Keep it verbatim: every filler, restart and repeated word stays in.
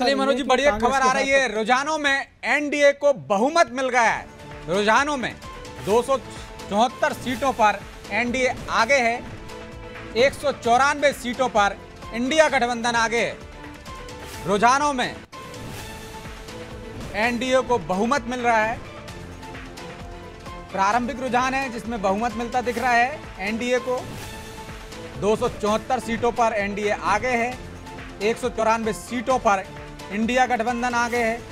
चलिए मनोज जी, बढ़िया खबर आ रही है। रुझानों में एनडीए को बहुमत मिल गया है। रुझानों में दो सौ चौहत्तर सीटों पर एनडीए आगे है, एक सौ चौरानवे सीटों पर इंडिया गठबंधन आगे है। रुझानों में एनडीए को बहुमत मिल रहा है। प्रारंभिक रुझान है जिसमें बहुमत मिलता दिख रहा है एनडीए को। दो सौ चौहत्तर सीटों पर एनडीए आगे है, एक सौ चौरानवे सीटों पर इंडिया गठबंधन आगे है।